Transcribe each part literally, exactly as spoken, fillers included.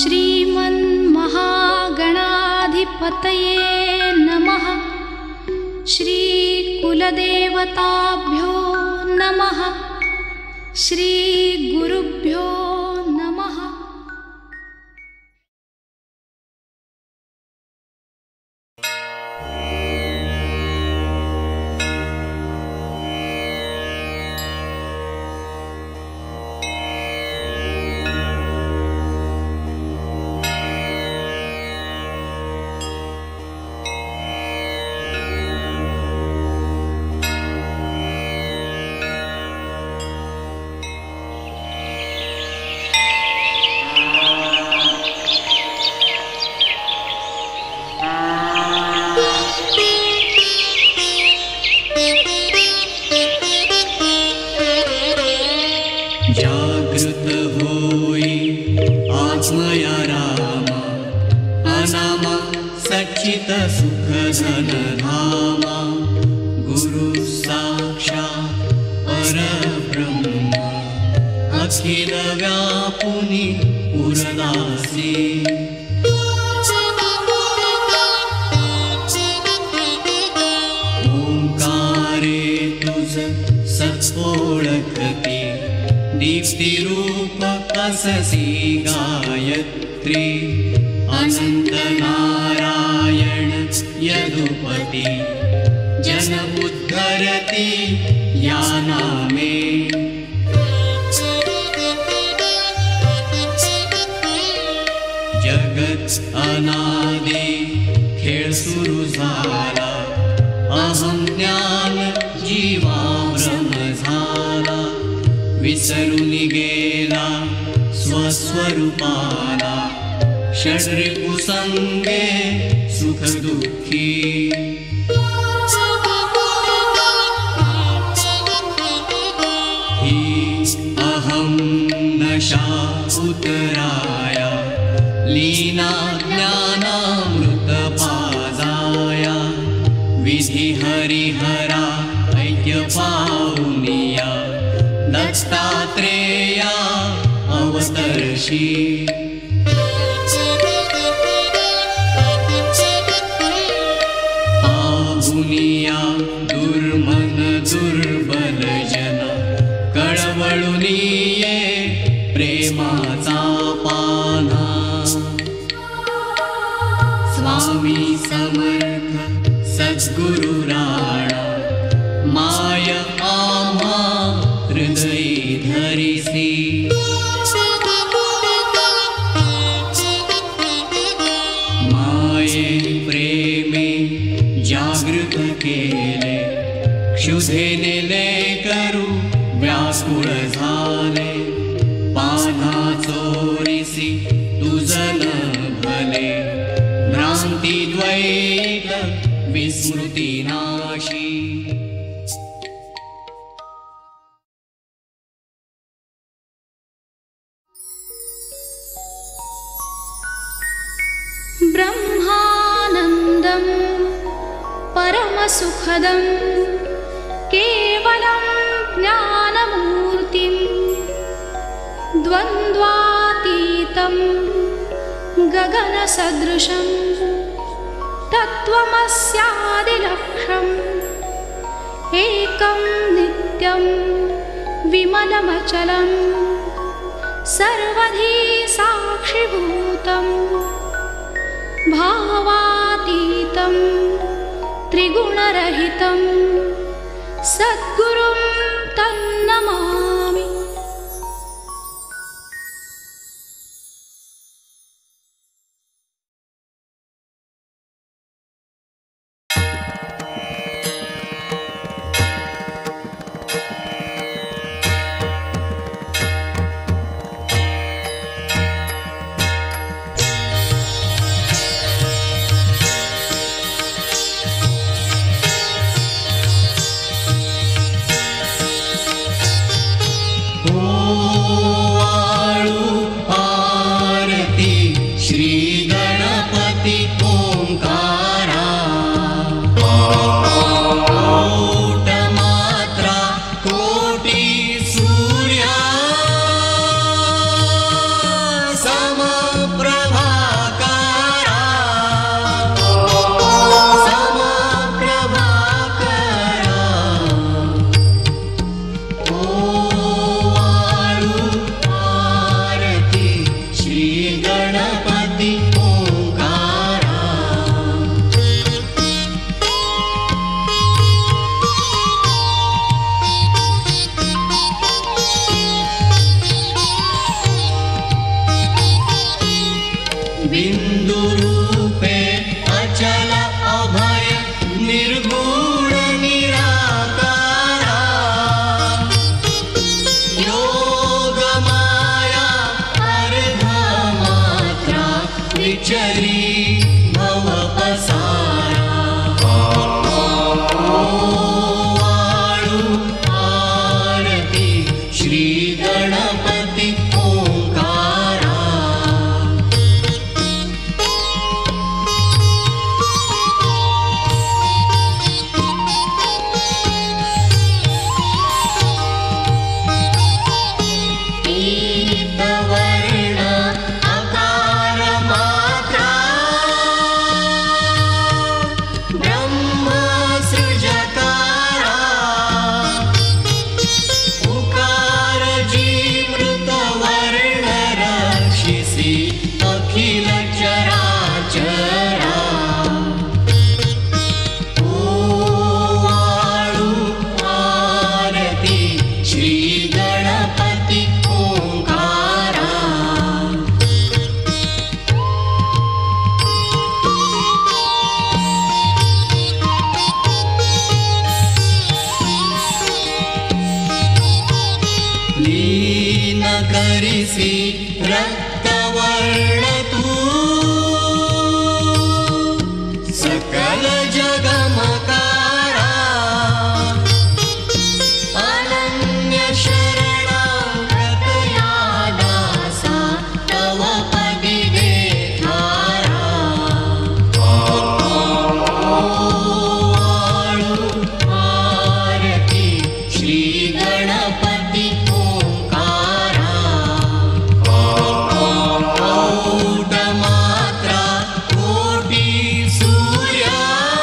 श्रीमन्महागणाधिपतये नमः। श्रीकुलदेवताभ्यो नमः। श्रीगुरुभ्यो नमः। बिंदु रूपे अचल अभय निर्गुण निराकारा योग माया अर्ध मात्रा विचरी भव पसारा आरती श्री गणपति करिसी रक्तवर्ण तू सकल जगमकारा अनन्य शरणागत या दासा तव पदी देखारा वाळू आरती श्री गणपति मात्रा कोटि सूर्या।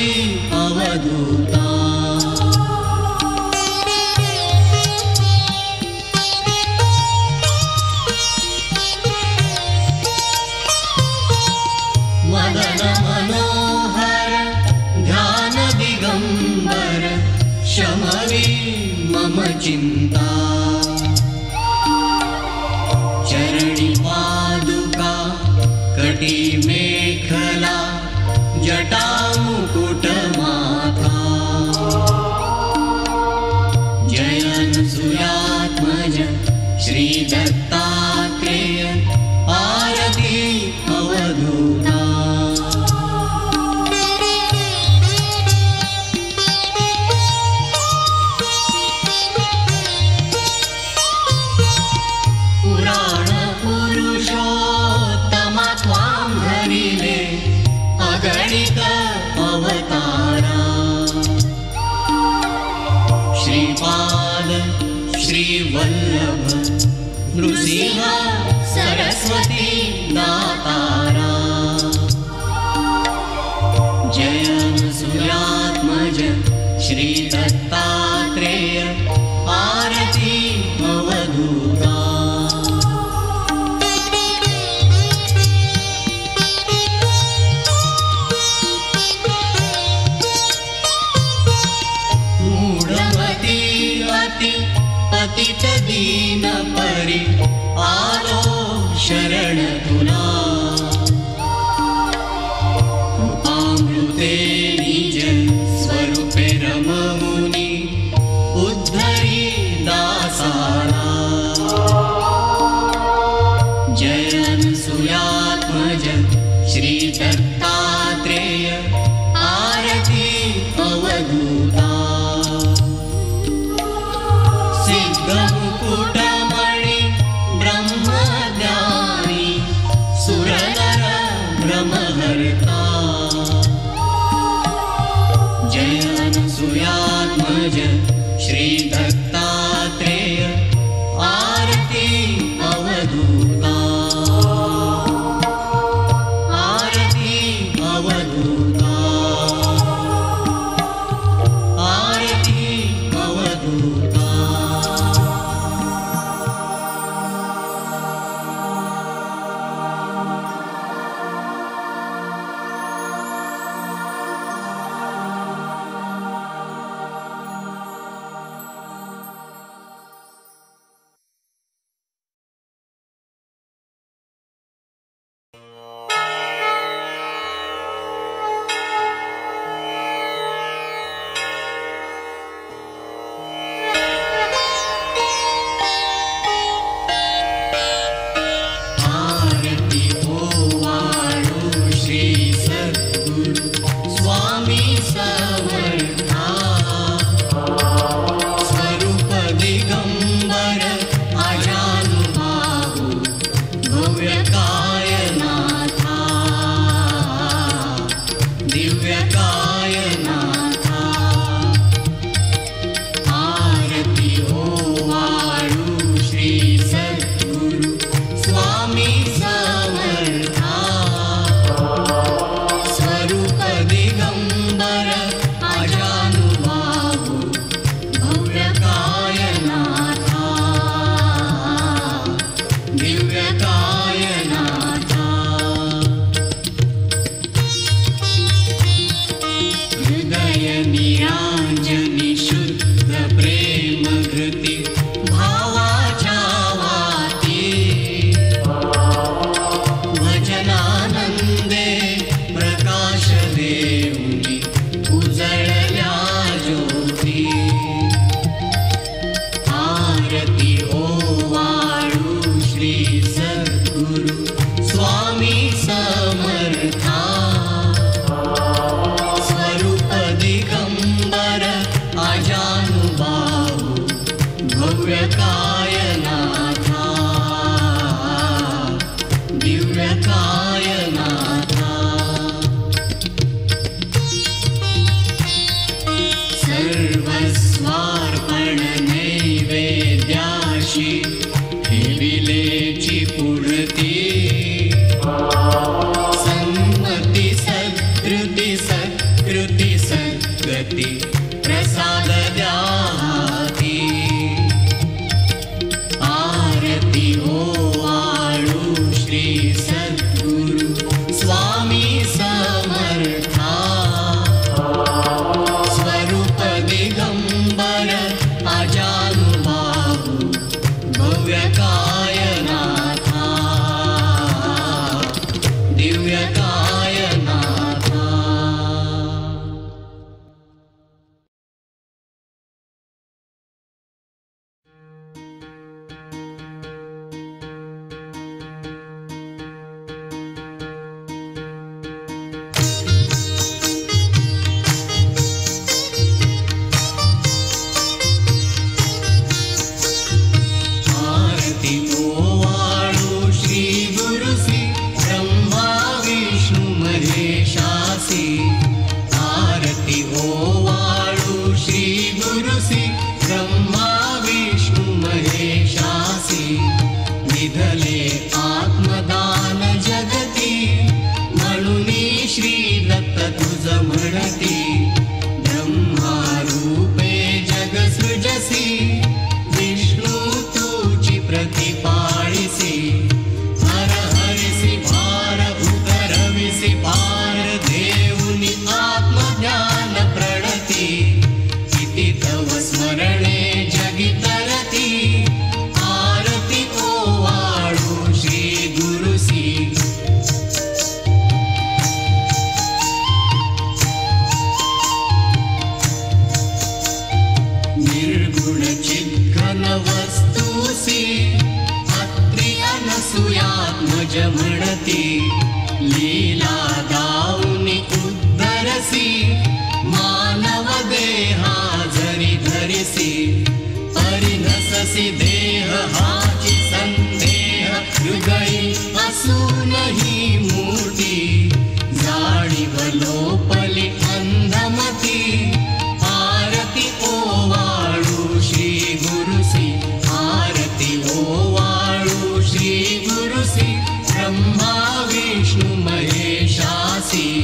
अवधूता। मदन मनोहर ध्यान दिगंबर शमरि मम चिंता। चरणी पादुका कटी मेखला जटा मुकुट माथा। जयन सुयात्मज श्री दत्तात्रेय आरती अवधूता। पुराण पुरुषोत्तम त्वां धरिले अगणित अवतारा। श्रीपाद श्रीवल्लभ नृसिंह सरस्वती दातारा। जयं सुयात्मज श्री दत्तात्रेय आरती अवधूता। मूढमती अति पतित दीन परि आलो शरण तुला। कृपामृते निज स्वरूपे रममुनि उद्धरि दासाला। जयन सुयात्मज श्री दत्तात्रेय आरती अवधूता। सिद्धमुकुटमणि ब्रह्मज्ञानी सुरनर भ्रमहर्ता। जयन सुयात्मज श्री दत्तात्रेय आरती अवधूता। आरती अवधूता। आरती अवधूता। निवृत्ति संगति प्रसाद व्याधि आरती हो आळू श्री सद्गुरु स्वामी समर्था स्वरूप दिगंबर अजानुबाहु भव्यकाय नाथा दिव्यकाय ब्रह्मा विष्णु महेशासी।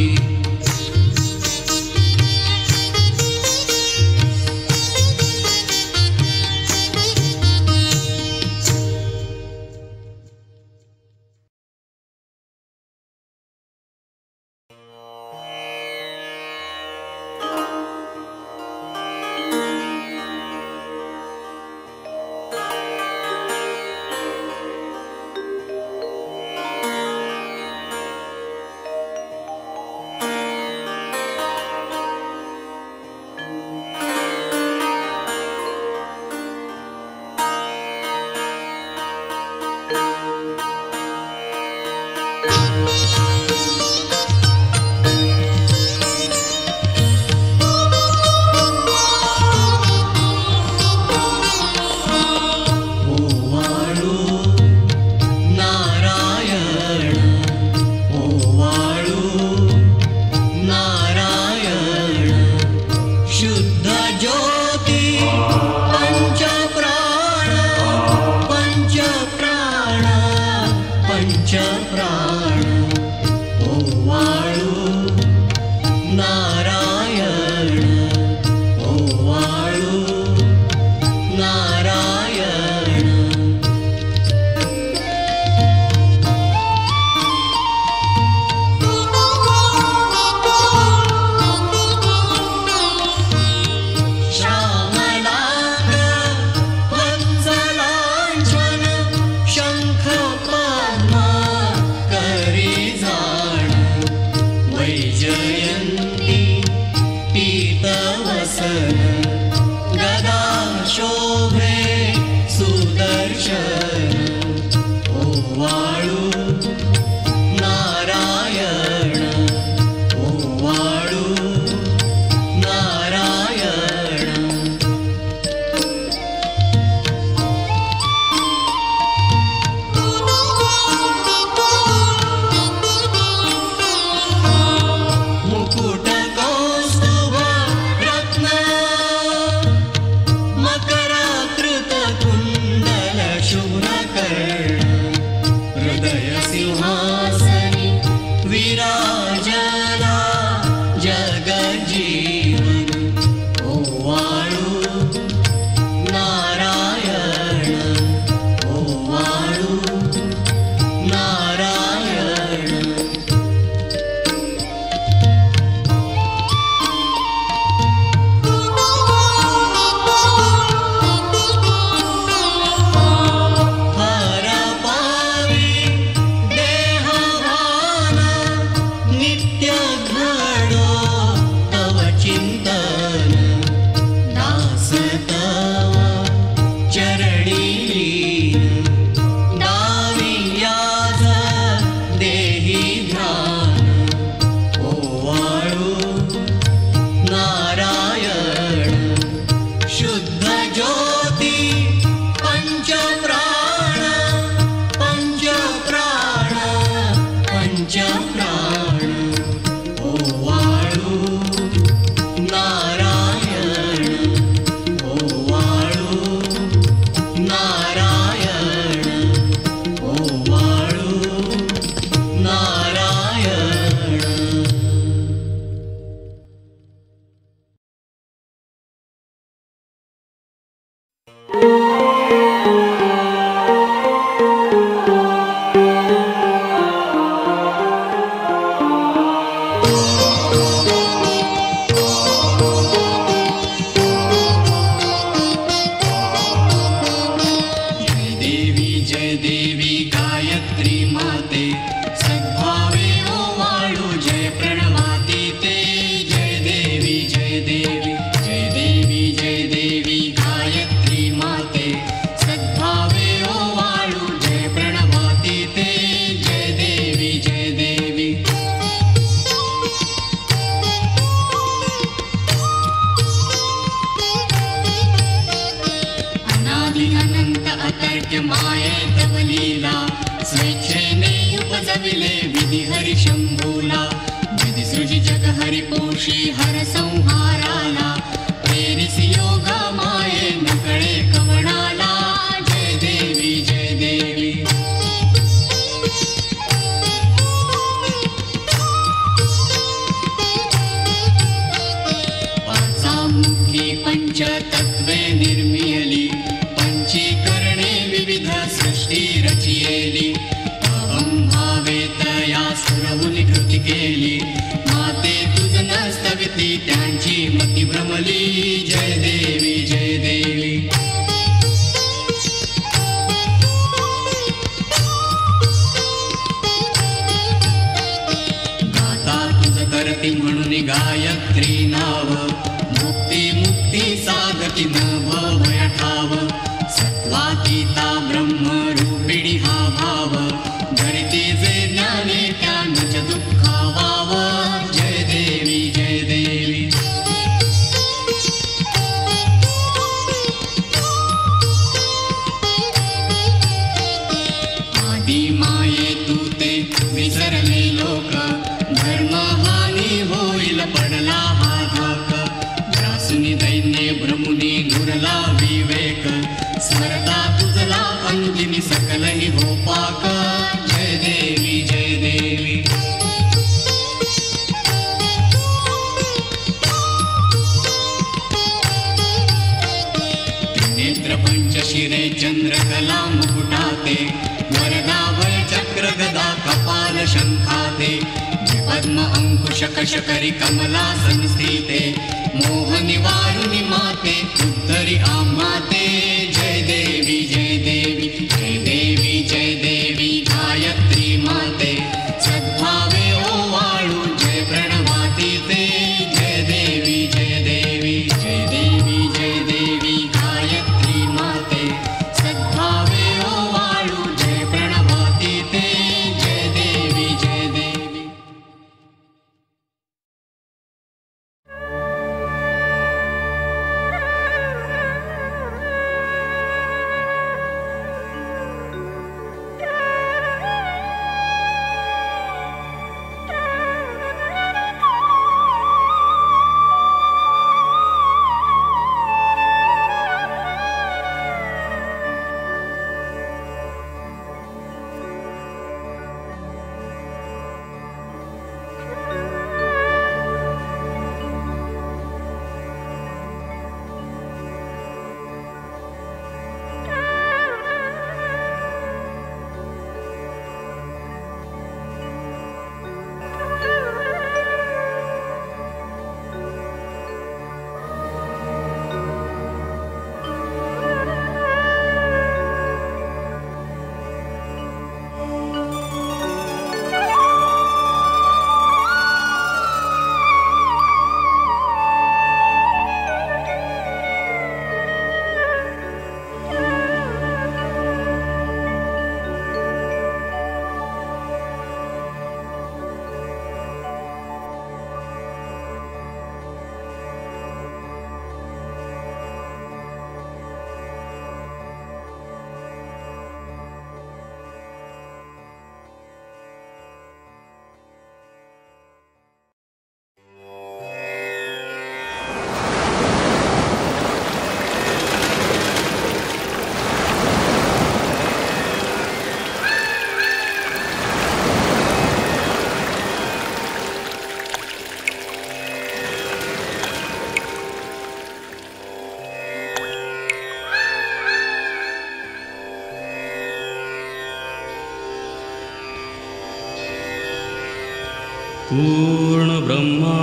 ब्रह्मा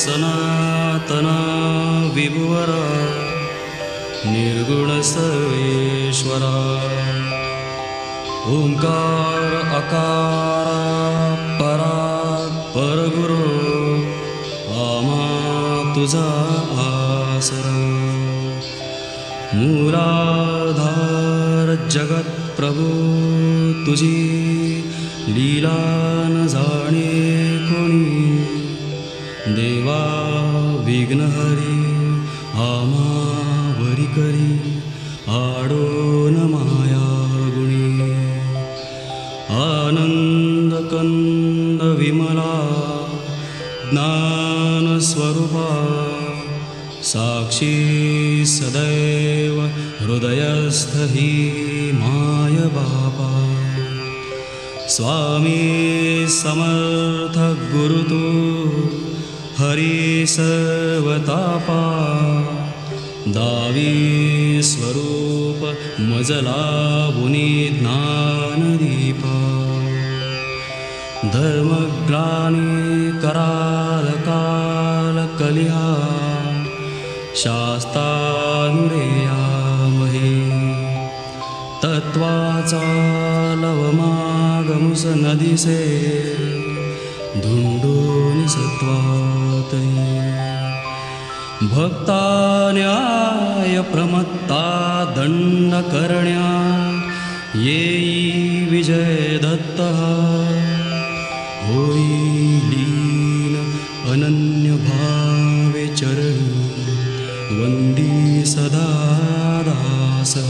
सनातना विभुवरा निर्गुण सर्वेश्वरा। ओंकार अकार परा परगुरु आमा तुझा आसरा। मूलाधार जगत प्रभु तुझी लीला न जाणे कोणी। देवा विघ्नहरी आमा वरी करी आडो न माया गुणी। आनंद कंद विमला ज्ञानस्वरूपा साक्षी सदैव हृदयस्थ हि माय बापा। स्वामी समर्थ गुरु तू हरि सर्वतापा। दावी स्वरूप मजला बुनी ज्ञानदीपा। धर्मग्लानी कराल काल कलिहा शास्तानुरेया महे। तत्वाचा लवमागमुस नदीसे धुंडोनि सत्वातये। भक्ता न्याय प्रमत्ता दंड करण्या येई विजय दत्ता। होई लीन अनन्य भावे चरण वंदी सदा दासा।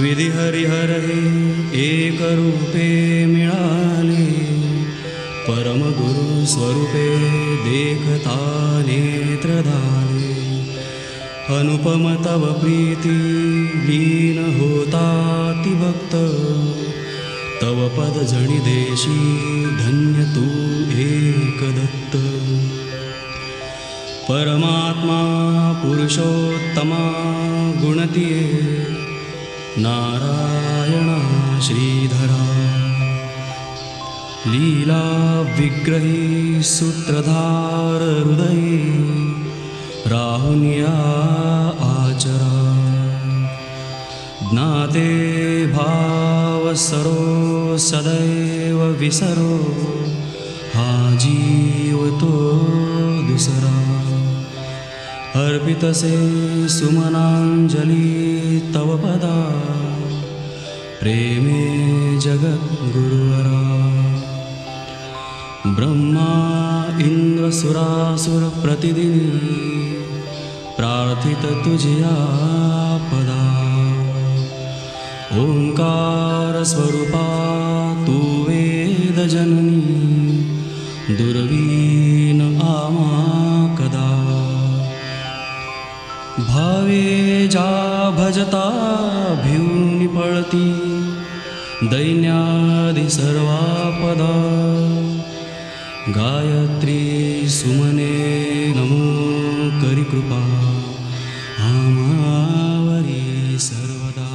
विधि हरिहर हे एक रूपे मिळाले परम गुरु स्वरूपे देखता नेत्रधारे। अनुपम तव प्रीति लीन होता ति भक्त। तव पद जणी देशी धन्य तू एक दत्त। परमात्मा पुरुषोत्तमा गुणतीये नारायणा श्रीधरा। लीला विग्रही सूत्रधार हृदयी राहुन्या आचरा। ज्ञाते भाव सरो सदैव विसरो हा जीव तो दुसरा। अर्पित से सुमनांजलि तव पदा प्रेमे जगद्गुरुवरा। ब्रह्मा इंद्र सुरासुर प्रतिदिन प्रार्थित तुझिया पदा। ओंकार स्वरूपा तू वेद जननी दुर्वीण आमा कदा। भावे जा भजता भिवनी पळती दैन्यादि सर्वापदा। गायत्री सुमने नमो करी कृपा आमावरी सर्वदा।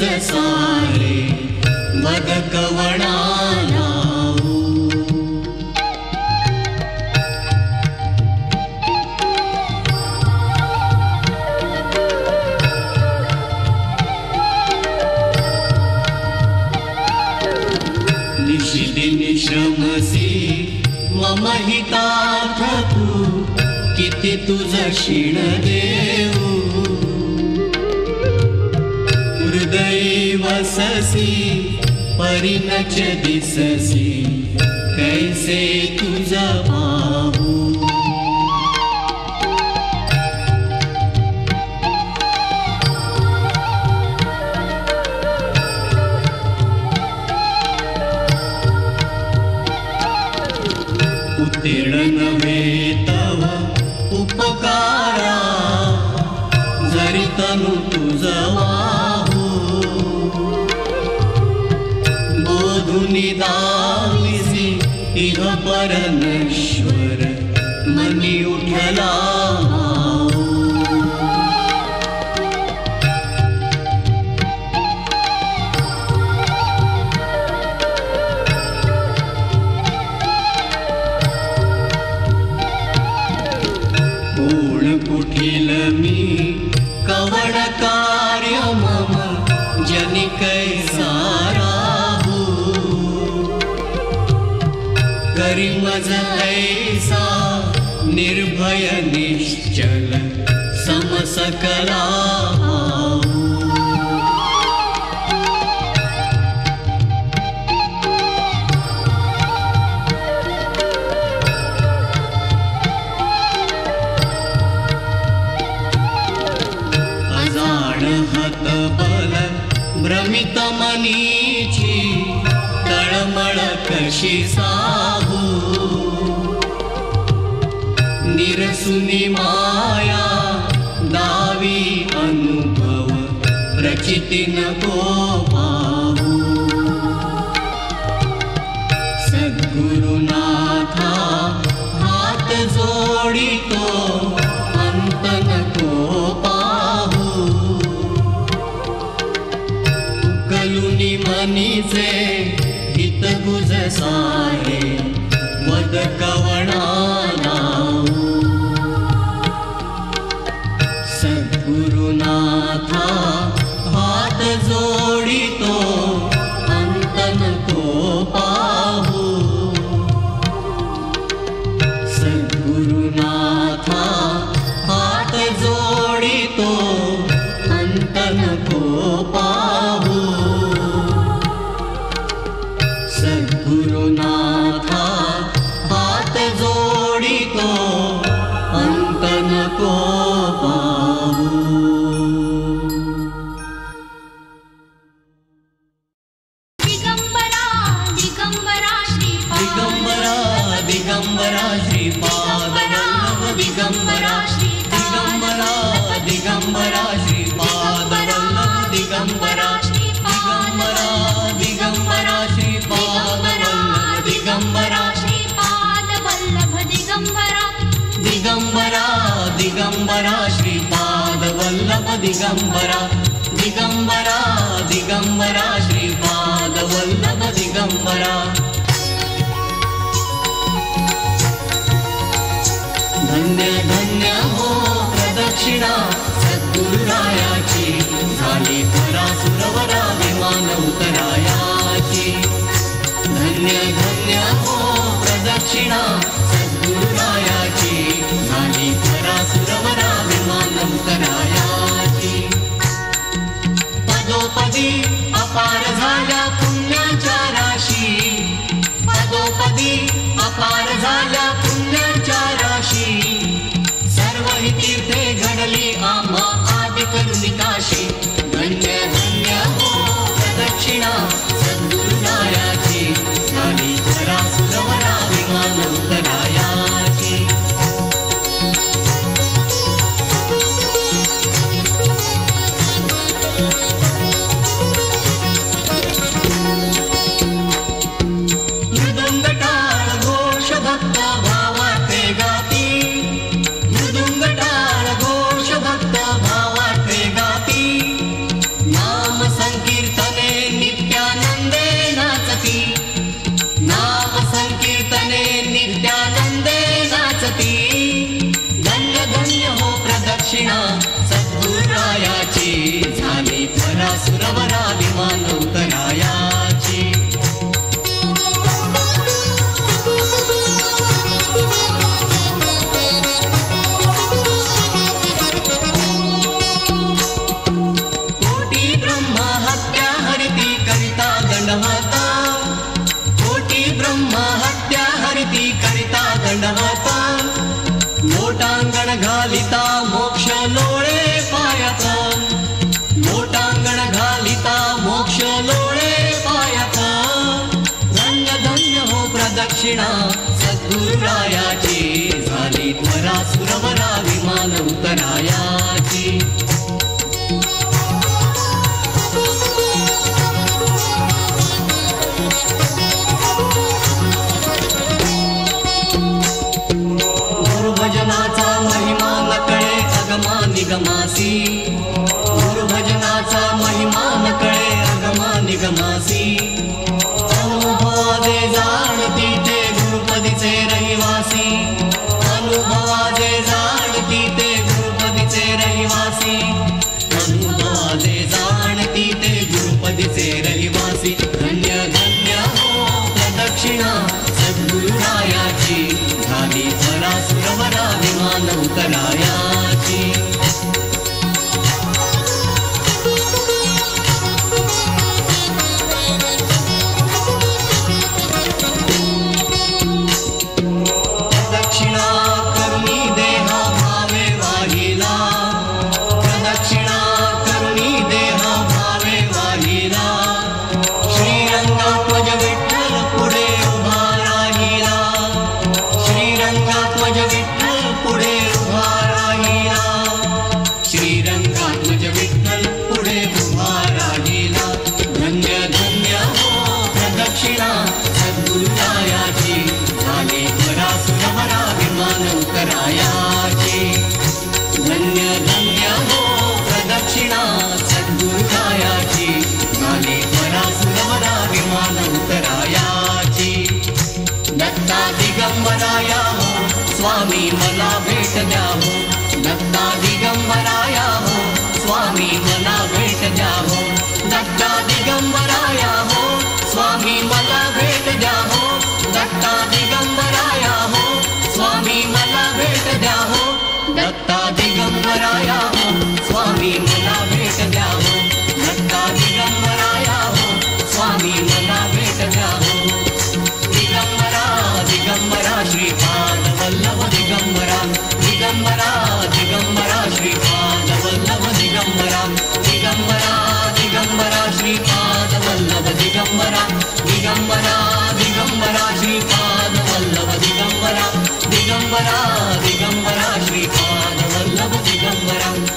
जसारे बदकवणाला निश्रमसी मम हितार्थ तू किती तुझं क्षीण देऊ हृदयी वससी परिणच दिससी कैसे तुझा पाहू उत्तीर्ण नव्हे तव उपकारा जरी तनु तुझा निदानिसी इह परमेश्वर मनी उठला पूर्ण कुठील मी कवड कार्य मम जनी कैसा मज ऐसा निर्भय निश्चल समसकला अजाण हत बल भ्रमित मनीची तळमळ कशी साहू निरसुनी माया दावी अनुभव रचिति नको पाहू सद्गुरुनाथा हात जोडितो अंत नको पाहू उकलुनी मनीचे हित गुज सारे वद कवणाला गुरुनाथा हात जोडितो अंत नको पाहू सद्गुरुनाथा हात जोडितो अंत नको पाहू सद्गुरुनाथा हात जोडितो अंत नको पाहू। दिगंबरा श्रीपाद वल्लभ दिगंबरा दिगंबरा दिगंबरा श्रीपाद वल्लभ दिगंबरा धन्य धन्य हो प्रदक्षिणा सद्गुरुरायाची झाली खरा सुरवरा विमान उतरायाची धन्य धन्य हो प्रदक्षिणा सद्गुरुरायाची झाली खरा सुरवरा विमान उतरायाची पदोपदी अपार झाल्या पुण्याच्या राशी पदोपदी अपार झाल्या पुण्याच्या राशी सर्व हि तीर्थे घडली आम्हा आदि करुणी काशी धन्य धन्य हो प्रदक्षिणा सद्गुरुरायाची झाली खरा सुरवरा विमान उतरायाची संगीत। दंडनाता लोटांगण घालिता मोक्ष लोळे पायाचा लोटांगण घालिता मोक्ष लोळे पायाचा धन्य धन्य हो प्रदक्षिणा सद्गुरुरायाची झाली त्वरा सुरवरा विमान उतरायाची निगमासी गुरु भजनाचा महिमा न कळे अगमा निगमासी अनुभवादे जाणती ते गुरुपदीचे रहिवासी अनुभवादे जाणती ते गुरुपदीचे रहिवासी अनुभवादे जाणती ते गुरुपदीचे रहिवासी धन्य धन्य हो प्रदक्षिणा सद्गुरुरायाची झाली परा सुरवरा विमान उतरायाची दिगंबराया हो स्वामी मला भेट द्या हो दत्ता दिगंबराया हो स्वामी मला भेट द्या हो दिगंबरा दिगंबरा श्रीपाद वल्लभ दिगंबरा दिगंबरा दिगंबरा श्रीपाद वल्लभ दिगंबरा दिगंबरा दिगंबरा श्रीपाद वल्लभ दिगंबरा दिगंबरा दिगंबरा श्रीपाद वल्लभ दिगंबरा दिगंबरा दिगंबरा श्रीपाद वल्लभ दिगंबरा दिगंबरा दिगंबरा श्रीपाद वल्लभ दिगंबरा दिगंबरा दिगंबरा श्रीपाद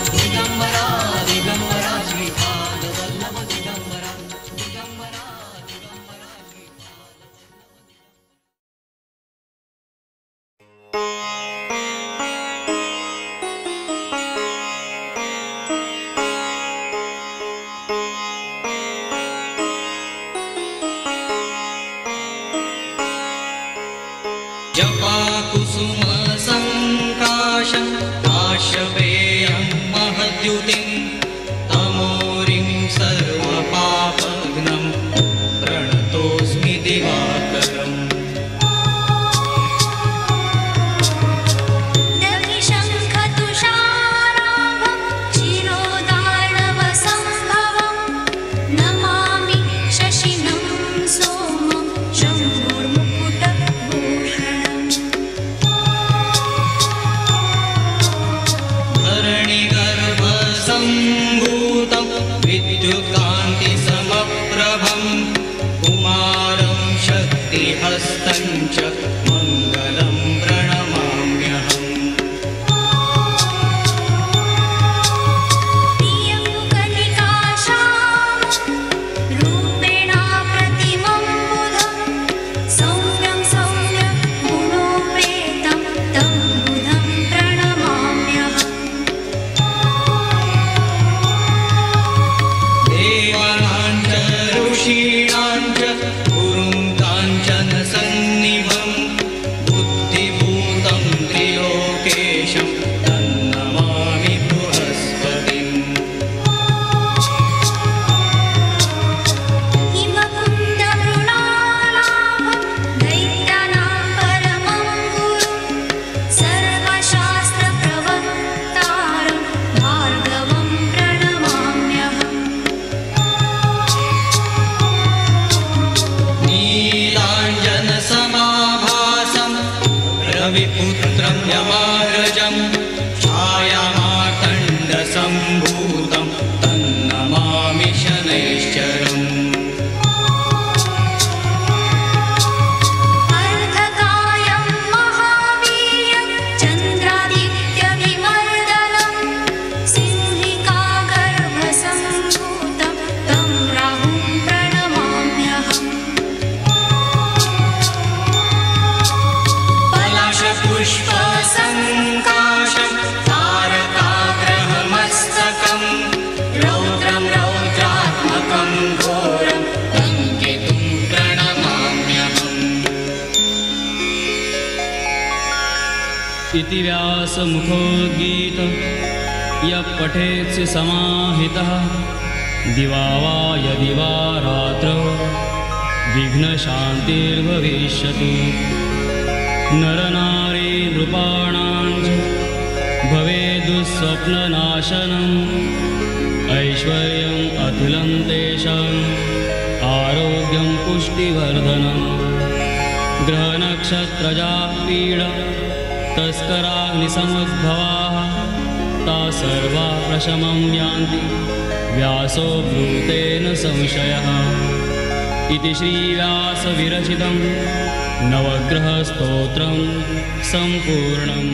जपा कुसुम संकाश आश्रयं महद्युतिं तमोरिं सर्वपापघ्नं प्रणतोऽस्मि दिवाकरम् नविशङ्खतुषाराभं क्षीरोदार्णवसम्भवं नमामि शशिनं सोमं शम्भुर्मुकुटभूषणम् धरणिगर्भसं विपुत्रं यमाग्रजं छायामाकण्ड सम्भूतं तन्नमामि शनैश्चरम्। अर्धकायं महावीर्यं चन्द्रादित्य विमर्दनं सिंहिकागर्भसम्भूतं तं राहुं प्रणमाम्यहम्। पुष्पसङ्काशं तारकाग्रहमस्तकं रौद्रं रौद्रात्मकं घोरं तं केतुं प्रणमाम्यहम्। इति व्यासमुखोद्गीत यः पठेत् स समाहितः दिवा वा यदि वा रात्रौ विघ्नशान्तिर्भविष्यति। नरनारी नृपाणां च भवेदुःस्वप्ननाशनम् ऐश्वर्यम् अखिलं तेषाम् आरोग्यं पुष्टिवर्धनम्। ग्रहनक्षत्रजा पीडा तस्कराग्निसमुद्भवाः ता सर्वा प्रशमं यान्ति व्यासो ब्रूतेन संशयः। इति श्रीव्यासविरचितम् नवग्रहस्तोत्रं सम्पूर्णम्।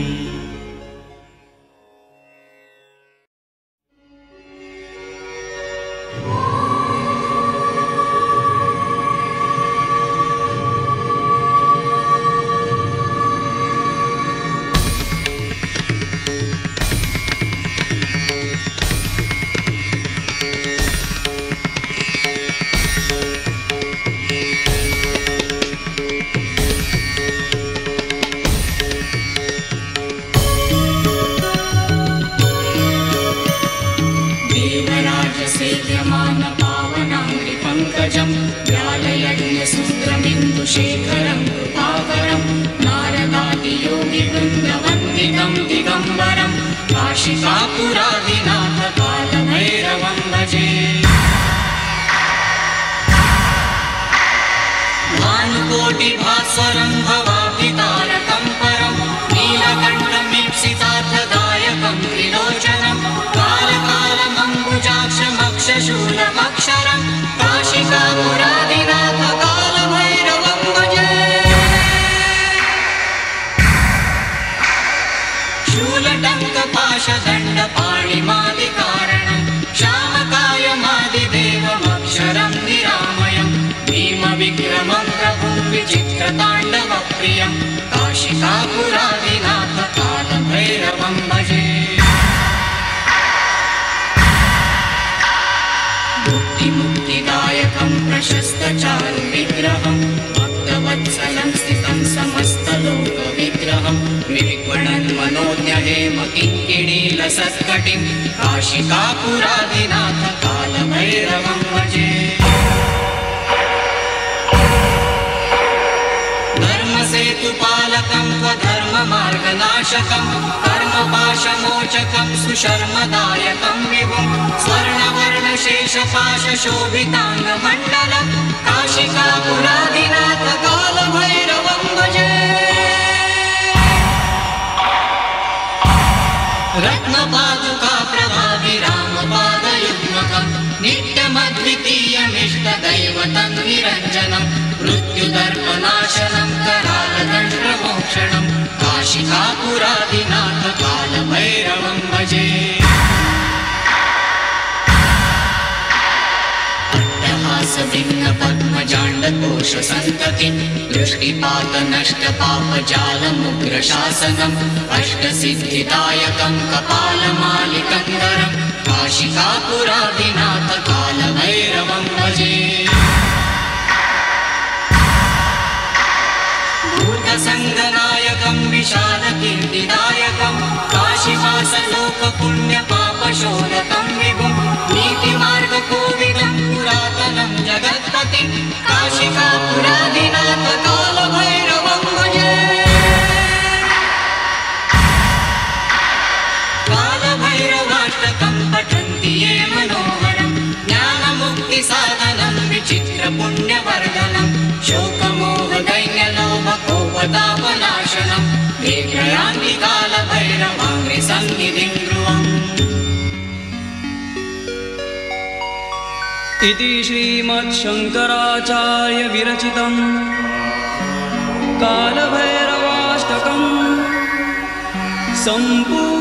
्यालयज्ञसूत्रबिन्दुशेखरं कृपाकरं नारदादियोगिवृन्दवन्दितं दिगम्बरं काशिकापुरादिनाथकालभैरवं भजे। भानुकोटिभास्वरं भवाभितारकं परं नीलकण्ठं मीप्सितार्थदायकं त्रिलोचनं कालकालमम्बुजाक्षमक्षशूलमक्षरं काशिकापुरादिनाथकालभैरवं भजे। शूलटङ्कपाशदण्डपाणिमादिकारणं श्यामकायमादिदेवमक्षरं निरामयं भीमविक्रमं प्रभुं विचित्रताण्डवप्रियं काशिकापुरादिनाथकालभैरवं भजे। मुक्तिदायकं प्रशस्तचारु विग्रहं भक्तवत्सलं स्थितं समस्तलोकविग्रहं विविक्वणन्मनोज्ञहेम किङ्किणीलसत्कटिं काशिकापुरादिनाथकालभैरवं भजे। धर्मसेतुपालकं त्वधर्ममार्गनाशकं कर्मपाशमोचकं सुशर्मदायकं विभुं स्वर्णवर्णशेषपाशशोभिताङ्गमण्डलं काशिकापुरादिनाथकालभैरवं भजे। रत्नपादुकाप्रभाभिरामपादयुग्मकं नित्यमद्वितीयमिष्टदैवतन्निरञ्जनं मृत्युदर्पनाशनं करालदण्डमोक्षणं काशिकापुरादिनाथकालभैरवं भजे। पद्मजाण्डकोशसन्ततिं दृष्टिपातनष्टपापजालमुग्रशासनम् अष्टसिद्धिदायकं कपालमालिकन्दरं काशिकापुरादिनाथकालभैरवं भजे। भूतसङ्गनायकं विशालकीर्तिदायकं काशिवासलोकपुण्यपापशोधकं विभुं नीतिमार्गकोविदं पुरातनं जगत्पतिं काशिकापुरादिनाथकालभैरवं भजे। कालभैरवाष्टकं पठन्ति ये मनोहरं ज्ञानमुक्तिसाधनं विचित्रपुण्यवर्धनं शोकमोहदैन्यलोभकोपतापनाशनं कालभैरवाङ्घ्रि सन्निधिं ध्रुवम् इति श्रीमच्छङ्कराचार्यविरचितम् कालभैरवाष्टकम् सम्पूर्णम्।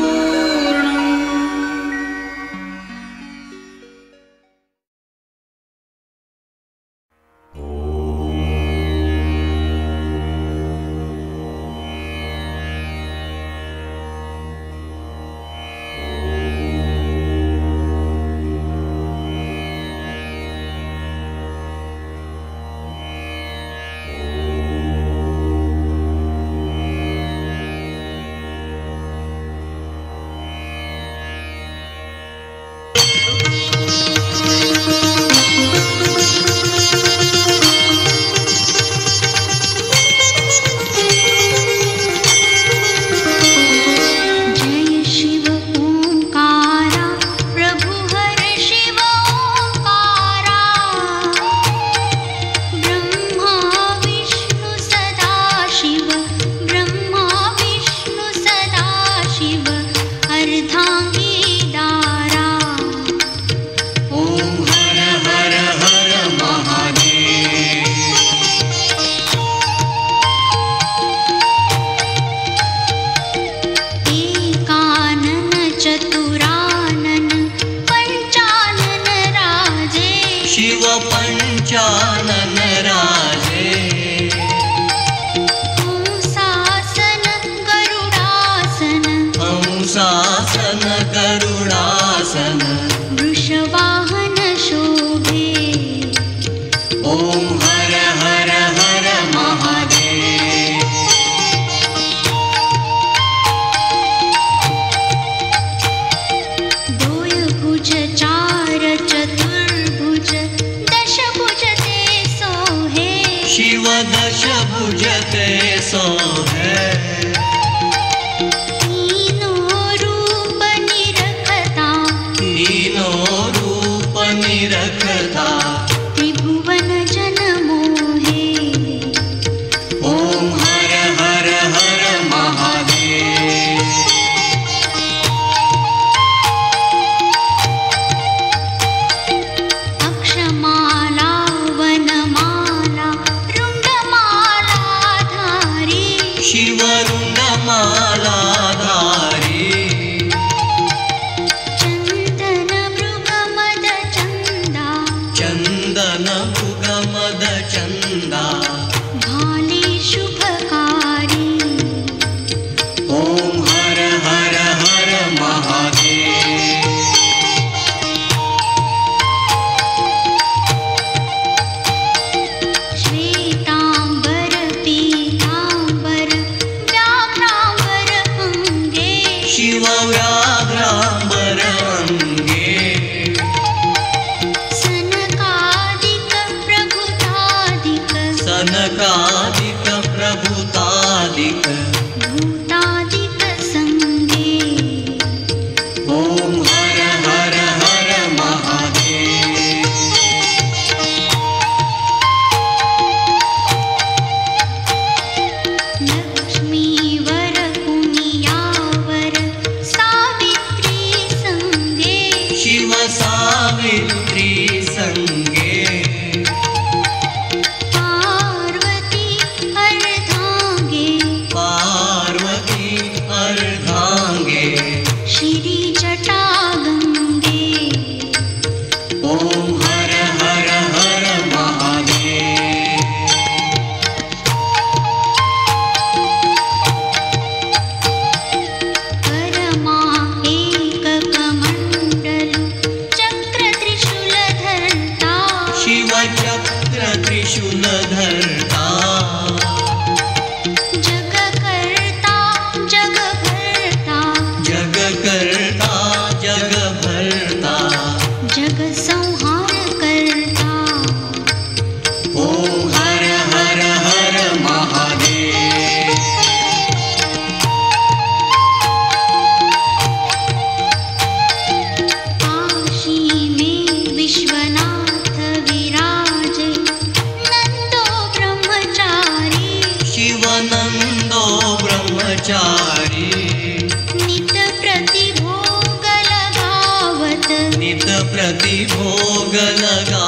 Bye. चारी नित प्रतिभोग लगावत नित प्रतिभोग लगा